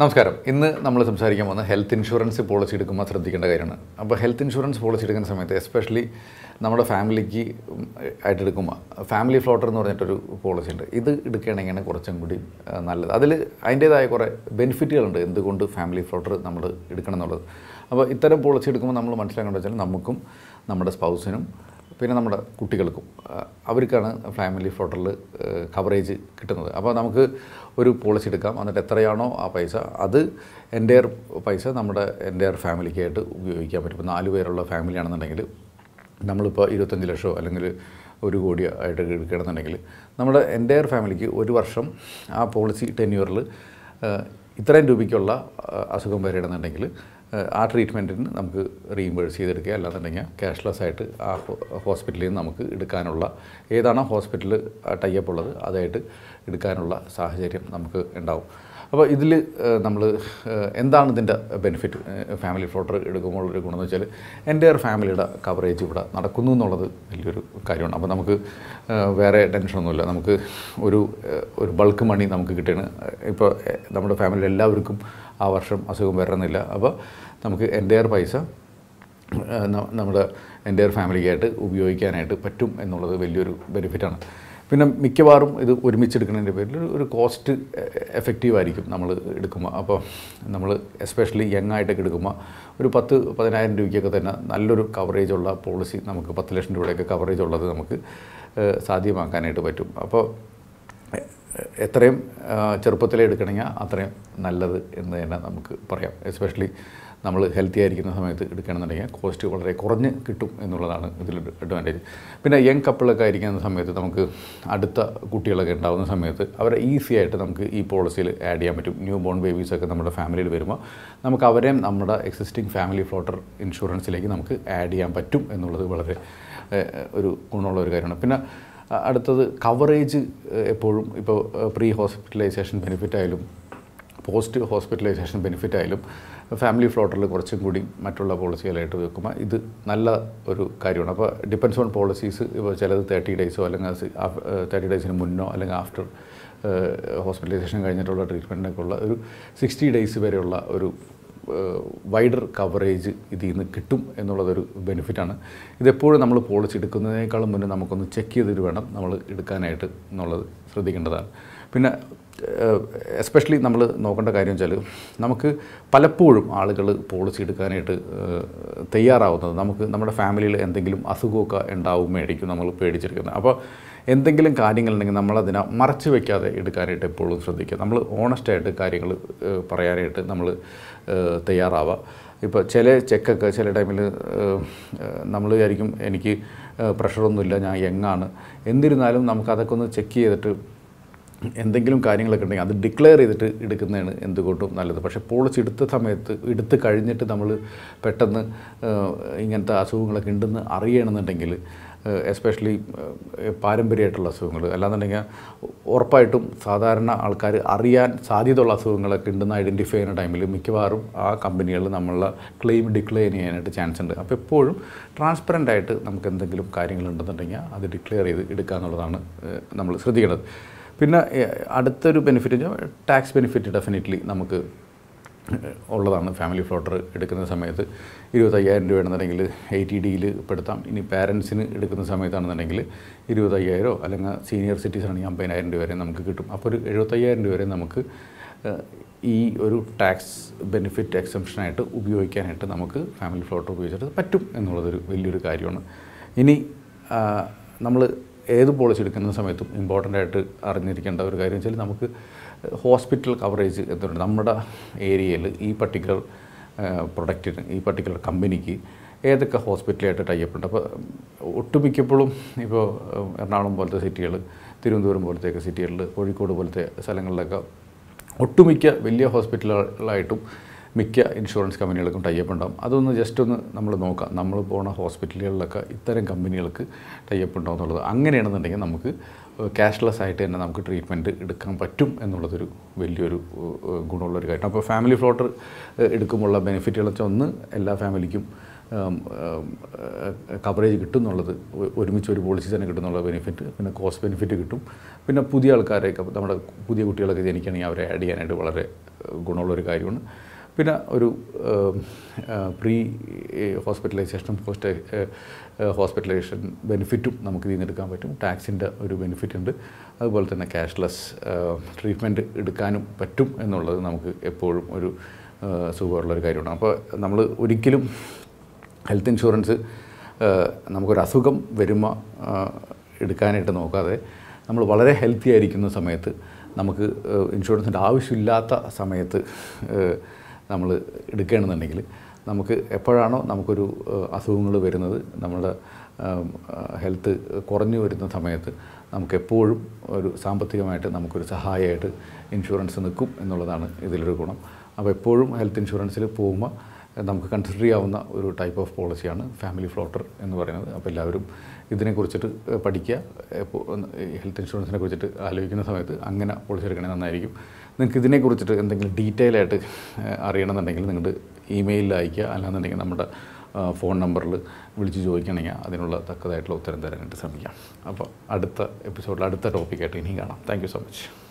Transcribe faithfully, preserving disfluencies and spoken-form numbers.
നമസ്കാരം. ഇന്ന് നമ്മൾ സംസാരിക്കാൻ പോകുന്ന ഹെൽത്ത് ഇൻഷുറൻസ് പോളിസി എടുക്കുമ്പോൾ ശ്രദ്ധിക്കേണ്ട കാര്യമാണ്. അപ്പോൾ ഹെൽത്ത് ഇൻഷുറൻസ് പോളിസി എടുക്കുന്ന സമയത്ത് എസ്പെഷ്യലി നമ്മുടെ ഫാമിലിക്ക് ആയിട്ട് എടുക്കുമ്പോൾ ഫാമിലി ഫ്ലോട്ടർ എന്ന് പറഞ്ഞിട്ടൊരു പോളിസി ഉണ്ട്. ഇത് എടുക്കുകയാണെങ്കിൽ കുറച്ചും കൂടി നല്ലത്. അതിൽ അതിൻ്റേതായ കുറേ ബെനിഫിറ്റുകളുണ്ട് എന്തുകൊണ്ട് ഫാമിലി ഫ്ലോട്ടർ നമ്മൾ എടുക്കണം എന്നുള്ളത്. അപ്പോൾ ഇത്തരം പോളിസി എടുക്കുമ്പോൾ നമ്മൾ മനസ്സിലാക്കേണ്ടത് വെച്ചാൽ നമുക്കും നമ്മുടെ സ്പൗസിനും പിന്നെ നമ്മുടെ കുട്ടികൾക്കും അവർക്കാണ് ഫാമിലി ഫ്ലോട്ടറിൽ കവറേജ് കിട്ടുന്നത്. അപ്പോൾ നമുക്ക് ഒരു പോളിസി എടുക്കാം. എന്നിട്ട് എത്രയാണോ ആ പൈസ അത് എൻ്റെ പൈസ നമ്മുടെ എൻ്റെ ഫാമിലിക്കായിട്ട് ഉപയോഗിക്കാൻ പറ്റും. ഇപ്പോൾ നാല് പേരുള്ള ഫാമിലി ആണെന്നുണ്ടെങ്കിൽ നമ്മളിപ്പോൾ ഇരുപത്തഞ്ച് ലക്ഷമോ അല്ലെങ്കിൽ ഒരു കോടിയോ ആയിട്ട് എടുക്കുകയാണെന്നുണ്ടെങ്കിൽ നമ്മുടെ എൻ്റെ ഫാമിലിക്ക് ഒരു വർഷം ആ പോളിസി ടെന്യൂറിൽ ഇത്രയും രൂപയ്ക്കുള്ള അസുഖം വരികയാണെന്നുണ്ടെങ്കിൽ ആ ട്രീറ്റ്മെൻറ്റിന് നമുക്ക് റീഇംബേഴ്സ് ചെയ്തെടുക്കുക. അല്ലാന്നുണ്ടെങ്കിൽ ക്യാഷ്ലെസ് ആയിട്ട് ആ ഹോസ്പിറ്റലിൽ നിന്ന് നമുക്ക് എടുക്കാനുള്ള ഏതാണ് ഹോസ്പിറ്റൽ ടൈപ്പ് ഉള്ളത് അതായിട്ട് എടുക്കാനുള്ള സാഹചര്യം നമുക്ക് ഉണ്ടാവും. അപ്പോൾ ഇതിൽ നമ്മൾ എന്താണ് ഇതിൻ്റെ ബെനിഫിറ്റ്? ഫാമിലി ഫ്ലോട്ടർ എടുക്കുമ്പോൾ ഒരു ഗുണമെന്ന് വെച്ചാൽ എൻ്റെ ഫാമിലിയുടെ കവറേജ് ഇവിടെ നടക്കുന്നു എന്നുള്ളത് വലിയൊരു കാര്യമാണ്. അപ്പോൾ നമുക്ക് വേറെ ടെൻഷനൊന്നുമില്ല. നമുക്ക് ഒരു ഒരു ബൾക്ക് മണി നമുക്ക് കിട്ടുകയാണ്. ഇപ്പോൾ നമ്മുടെ ഫാമിലിയിൽ എല്ലാവർക്കും ആ വർഷം അസുഖം വരണമെന്നില്ല. അപ്പോൾ നമുക്ക് എൻ്റെ പൈസ നമ്മുടെ എൻ്റെ ഫാമിലിക്കായിട്ട് ഉപയോഗിക്കാനായിട്ട് പറ്റും എന്നുള്ളത് വലിയൊരു ബെനിഫിറ്റാണ്. പിന്നെ മിക്കവാറും ഇത് ഒരുമിച്ചെടുക്കുന്നതിൻ്റെ പേരിൽ ഒരു കോസ്റ്റ് എഫക്റ്റീവായിരിക്കും നമ്മൾ എടുക്കുമ്പോൾ. അപ്പോൾ നമ്മൾ എസ്പെഷ്യലി യങ്ങായിട്ടൊക്കെ എടുക്കുമ്പോൾ ഒരു പത്ത് പതിനായിരം രൂപയ്ക്കൊക്കെ തന്നെ നല്ലൊരു കവറേജുള്ള പോളിസി നമുക്ക് പത്ത് ലക്ഷം രൂപയുടെയൊക്കെ കവറേജ് ഉള്ളത് നമുക്ക് സാധ്യമാക്കാനായിട്ട് പറ്റും. അപ്പോൾ എത്രയും ചെറുപ്പത്തിലേ എടുക്കണമെങ്കിൽ അത്രയും നല്ലത് എന്ന് തന്നെ നമുക്ക് പറയാം. എസ്പെഷ്യലി നമ്മൾ ഹെൽത്തി ആയിരിക്കുന്ന സമയത്ത് എടുക്കുകയാണെന്നുണ്ടെങ്കിൽ കോസ്റ്റ് വളരെ കുറഞ്ഞ് കിട്ടും എന്നുള്ളതാണ് ഇതിലൊരു അഡ്വാൻറ്റേജ്. പിന്നെ യങ് കപ്പിളൊക്കെ ആയിരിക്കുന്ന സമയത്ത് നമുക്ക് അടുത്ത കുട്ടികളൊക്കെ ഉണ്ടാകുന്ന സമയത്ത് അവരെ ഈസി ആയിട്ട് നമുക്ക് ഈ പോളിസിയിൽ ആഡ് ചെയ്യാൻ പറ്റും. ന്യൂ ബോൺ ബേബീസൊക്കെ നമ്മുടെ ഫാമിലിയിൽ വരുമ്പോൾ നമുക്ക് അവരെയും നമ്മുടെ എക്സിസ്റ്റിംഗ് ഫാമിലി ഫ്ലോട്ടർ ഇൻഷുറൻസിലേക്ക് നമുക്ക് ആഡ് ചെയ്യാൻ പറ്റും എന്നുള്ളത് വളരെ ഒരു ഗുണമുള്ള ഒരു കാര്യമാണ്. പിന്നെ അടുത്തത് കവറേജ് എപ്പോഴും ഇപ്പോൾ പ്രീ ഹോസ്പിറ്റലൈസേഷൻ ബെനിഫിറ്റ് ആയാലും പോസ്റ്റ് ഹോസ്പിറ്റലൈസേഷൻ ബെനിഫിറ്റ് ആയാലും ഫാമിലി ഫ്ലോട്ടറിൽ കുറച്ചും കൂടി മറ്റുള്ള പോളിസികളായിട്ട് വെക്കുമ്പോൾ ഇത് നല്ല ഒരു കാര്യമാണ്. അപ്പോൾ ഡിപ്പെൻസ് ഓൺ പോളിസീസ് ഇപ്പോൾ ചിലത് തേർട്ടി ഡേയ്സോ അല്ലെങ്കിൽ തേർട്ടി ഡേയ്സിന് മുന്നോ അല്ലെങ്കിൽ ആഫ്റ്റർ ഹോസ്പിറ്റലൈസേഷൻ കഴിഞ്ഞിട്ടുള്ള ട്രീറ്റ്മെൻറ്റിനൊക്കെ ഉള്ള ഒരു സിക്സ്റ്റി ഡേയ്സ് വരെയുള്ള ഒരു വൈഡർ കവറേജ് ഇതിൽ നിന്ന് കിട്ടും എന്നുള്ളതൊരു ബെനിഫിറ്റാണ്. ഇതെപ്പോഴും നമ്മൾ പോളിസി എടുക്കുന്നതിനേക്കാളും മുന്നേ നമുക്കൊന്ന് ചെക്ക് ചെയ്തിട്ട് വേണം നമ്മൾ എടുക്കാനായിട്ട് എന്നുള്ളത് ശ്രദ്ധിക്കേണ്ടതാണ്. പിന്നെ എസ്പെഷ്യലി നമ്മൾ നോക്കേണ്ട കാര്യം വെച്ചാൽ നമുക്ക് പലപ്പോഴും ആളുകൾ പോളിസി എടുക്കാനായിട്ട് തയ്യാറാവുന്നത് നമുക്ക് നമ്മുടെ ഫാമിലിയിൽ എന്തെങ്കിലും അസുഖമൊക്കെ ഉണ്ടാവുമ്പോഴായിരിക്കും നമ്മൾ പേടിച്ചിരിക്കുന്നത്. അപ്പോൾ എന്തെങ്കിലും കാര്യങ്ങളുണ്ടെങ്കിൽ നമ്മളതിനെ മറച്ചു വയ്ക്കാതെ എടുക്കാനായിട്ട് എപ്പോഴും ശ്രദ്ധിക്കുക. നമ്മൾ ഓണസ്റ്റായിട്ട് കാര്യങ്ങൾ പറയാനായിട്ട് നമ്മൾ തയ്യാറാവുക. ഇപ്പോൾ ചില ചെക്കൊക്കെ ചില ടൈമിൽ നമ്മൾ വിചാരിക്കും എനിക്ക് പ്രഷറൊന്നുമില്ല, ഞാൻ യങ്ങാണ്. എന്നിരുന്നാലും നമുക്കതൊക്കെ ഒന്ന് ചെക്ക് ചെയ്തിട്ട് എന്തെങ്കിലും കാര്യങ്ങളൊക്കെ ഉണ്ടെങ്കിൽ അത് ഡിക്ലെയർ ചെയ്തിട്ട് എടുക്കുന്നതാണ് എന്തുകൊണ്ടും നല്ലത്. പക്ഷേ പോളിസി എടുത്ത സമയത്ത് എടുത്ത് കഴിഞ്ഞിട്ട് നമ്മൾ പെട്ടെന്ന് ഇങ്ങനത്തെ അസുഖങ്ങളൊക്കെ ഉണ്ടെന്ന് അറിയണമെന്നുണ്ടെങ്കിൽ എസ്പെഷ്യലി പാരമ്പര്യമായിട്ടുള്ള അസുഖങ്ങൾ അല്ലാന്നുണ്ടെങ്കിൽ ഉറപ്പായിട്ടും സാധാരണ ആൾക്കാർ അറിയാൻ സാധ്യതയുള്ള അസുഖങ്ങളൊക്കെ ഉണ്ടെന്ന് ഐഡൻറ്റിഫൈ ചെയ്യുന്ന ടൈമിൽ മിക്കവാറും ആ കമ്പനികളിൽ നമ്മളെ ക്ലെയിം ഡിക്ലെയർ ചെയ്യാനായിട്ട് ചാൻസ് ഉണ്ട്. അപ്പോൾ എപ്പോഴും ട്രാൻസ്പെറൻ്റ് ആയിട്ട് നമുക്ക് എന്തെങ്കിലും കാര്യങ്ങളുണ്ടെന്നുണ്ടെങ്കിൽ അത് ഡിക്ലെയർ ചെയ്ത് എടുക്കുക എന്നുള്ളതാണ് നമ്മൾ ശ്രദ്ധിക്കേണ്ടത്. പിന്നെ അടുത്തൊരു ബെനിഫിറ്റ് എന്ന് വെച്ചാൽ ടാക്സ് ബെനിഫിറ്റ് ഡെഫിനറ്റ്ലി നമുക്ക് ഉള്ളതാണ്. ഫാമിലി ഫ്ലോട്ടർ എടുക്കുന്ന സമയത്ത് ഇരുപത്തയ്യായിരം രൂപയാണെന്നുണ്ടെങ്കിൽ എയ്റ്റി ഡിയിൽ പെടുത്താം. ഇനി പാരൻസിന് എടുക്കുന്ന സമയത്താണെന്നുണ്ടെങ്കിൽ ഇരുപത്തയ്യായിരോ അല്ലെങ്കിൽ സീനിയർ സിറ്റിസൺ ആണെങ്കിൽ അമ്പതിനായിരം രൂപ വരെ നമുക്ക് കിട്ടും. അപ്പോൾ ഒരു എഴുപത്തയ്യായിരം രൂപ വരെ നമുക്ക് ഈ ഒരു ടാക്സ് ബെനിഫിറ്റ് എക്സംഷനായിട്ട് ഉപയോഗിക്കാനായിട്ട് നമുക്ക് ഫാമിലി ഫ്ലോട്ടർ ഉപയോഗിച്ചിട്ട് പറ്റും എന്നുള്ളതൊരു വലിയൊരു കാര്യമാണ്. ഇനി നമ്മൾ ഏത് പോളിസി എടുക്കുന്ന സമയത്തും ഇമ്പോർട്ടൻ്റ് ആയിട്ട് അറിഞ്ഞിരിക്കേണ്ട ഒരു കാര്യം വെച്ചാൽ നമുക്ക് ഹോസ്പിറ്റൽ കവറേജ് എന്തുണ്ട്. നമ്മുടെ ഏരിയയിൽ ഈ പർട്ടിക്കുലർ പ്രൊഡക്റ്റിന് ഈ പർട്ടിക്കുലർ കമ്പനിക്ക് ഏതൊക്കെ ഹോസ്പിറ്റലായിട്ട് ടൈപ്പ് ഉണ്ട്. അപ്പോൾ ഒട്ടുമിക്കപ്പോഴും ഇപ്പോൾ എറണാകുളം പോലത്തെ സിറ്റികൾ, തിരുവനന്തപുരം പോലത്തെയൊക്കെ സിറ്റികളിൽ, കോഴിക്കോട് പോലത്തെ സ്ഥലങ്ങളിലൊക്കെ ഒട്ടുമിക്ക വലിയ ഹോസ്പിറ്റലുകളായിട്ടും മിക്ക ഇൻഷുറൻസ് കമ്പനികൾക്കും ടൈപ്പ് ഉണ്ടാകും. അതൊന്ന് ജസ്റ്റ് ഒന്ന് നമ്മൾ നോക്കാം. നമ്മൾ പോണ ഹോസ്പിറ്റലുകളിലൊക്കെ ഇത്തരം കമ്പനികൾക്ക് ടൈപ്പ് ഉണ്ടാവും എന്നുള്ളത്. അങ്ങനെയാണെന്നുണ്ടെങ്കിൽ നമുക്ക് ക്യാഷ്ലെസ് ആയിട്ട് തന്നെ നമുക്ക് ട്രീറ്റ്മെൻറ്റ് എടുക്കാൻ പറ്റും എന്നുള്ളതൊരു വലിയൊരു ഗുണമുള്ളൊരു കാര്യം. അപ്പോൾ ഫാമിലി ഫ്ലോട്ടർ എടുക്കുമ്പോഴുള്ള ബെനിഫിറ്റുകളൊക്കെ ഒന്ന് എല്ലാ ഫാമിലിക്കും coverage കിട്ടുന്നുള്ളത് ഒരുമിച്ച് ഒരു പോളിസി തന്നെ കിട്ടുന്നുള്ള ബെനിഫിറ്റ് പിന്നെ കോസ്റ്റ് ബെനിഫിറ്റ് കിട്ടും പിന്നെ പുതിയ ആൾക്കാരെയൊക്കെ നമ്മുടെ പുതിയ കുട്ടികളൊക്കെ ജനിക്കുകയാണെങ്കിൽ അവരെ ആഡ് ചെയ്യാനായിട്ട് വളരെ ഗുണമുള്ള ഒരു കാര്യമാണ് പിന്നെ ഒരു പ്രീ ഹോസ്പിറ്റലൈസേഷനും പോസ്റ്റ് ഹോസ്പിറ്റലൈസേഷൻ ബെനിഫിറ്റും നമുക്ക് ഇതിനെ എടുക്കാൻ പറ്റും ടാക്സിന്റെ ഒരു ബെനിഫിറ്റ് ഉണ്ട് അതുപോലെ തന്നെ കാഷ്ലെസ് ട്രീറ്റ്മെന്റ് എടുക്കാനും പറ്റും എന്നുള്ളത് നമുക്ക് എപ്പോഴും ഒരു സുഖമുള്ള ഒരു കാര്യമാണ് അപ്പോൾ നമ്മൾ ഒരിക്കലും ഹെൽത്ത് ഇൻഷുറൻസ് നമുക്കൊരു അസുഖം വരുമ എടുക്കാനായിട്ട് നോക്കാതെ നമ്മൾ വളരെ ഹെൽത്തി ആയിരിക്കുന്ന സമയത്ത് നമുക്ക് ഇൻഷുറൻസിൻ്റെ ആവശ്യമില്ലാത്ത സമയത്ത് നമ്മൾ എടുക്കുകയാണെന്നുണ്ടെങ്കിൽ നമുക്ക് എപ്പോഴാണോ നമുക്കൊരു അസുഖങ്ങൾ വരുന്നത് നമ്മുടെ ഹെൽത്ത് കുറഞ്ഞു വരുന്ന സമയത്ത് നമുക്കെപ്പോഴും ഒരു സാമ്പത്തികമായിട്ട് നമുക്കൊരു സഹായമായിട്ട് ഇൻഷുറൻസ് നിൽക്കും എന്നുള്ളതാണ് ഇതിലൊരു ഗുണം അപ്പോൾ എപ്പോഴും ഹെൽത്ത് ഇൻഷുറൻസിൽ പോകുമ്പോൾ നമുക്ക് കൺസിഡർ ചെയ്യാവുന്ന ഒരു ടൈപ്പ് ഓഫ് പോളിസിയാണ് ഫാമിലി ഫ്ലോട്ടർ എന്ന് പറയുന്നത് അപ്പോൾ എല്ലാവരും ഇതിനെക്കുറിച്ചിട്ട് പഠിക്കുക ഹെൽത്ത് ഇൻഷുറൻസിനെ കുറിച്ചിട്ട് ആലോചിക്കുന്ന സമയത്ത് അങ്ങനെ പോളിസി എടുക്കണേ നന്നായിരിക്കും നിങ്ങൾക്ക് ഇതിനെക്കുറിച്ചിട്ട് എന്തെങ്കിലും ഡീറ്റെയിൽ ആയിട്ട് അറിയണമെന്നുണ്ടെങ്കിൽ നിങ്ങളുടെ ഇമെയിലിൽ അയയ്ക്കുക അല്ലാന്നുണ്ടെങ്കിൽ നമ്മുടെ ഫോൺ നമ്പറിൽ വിളിച്ച് ചോദിക്കണമെങ്കിൽ അതിനുള്ള തക്കതായിട്ടുള്ള ഉത്തരം തരാനായിട്ട് ശ്രമിക്കാം അപ്പോൾ അടുത്ത എപ്പിസോഡിൽ അടുത്ത ടോപ്പിക്കായിട്ട് ഇനിയും കാണാം താങ്ക് യു സോ മച്ച്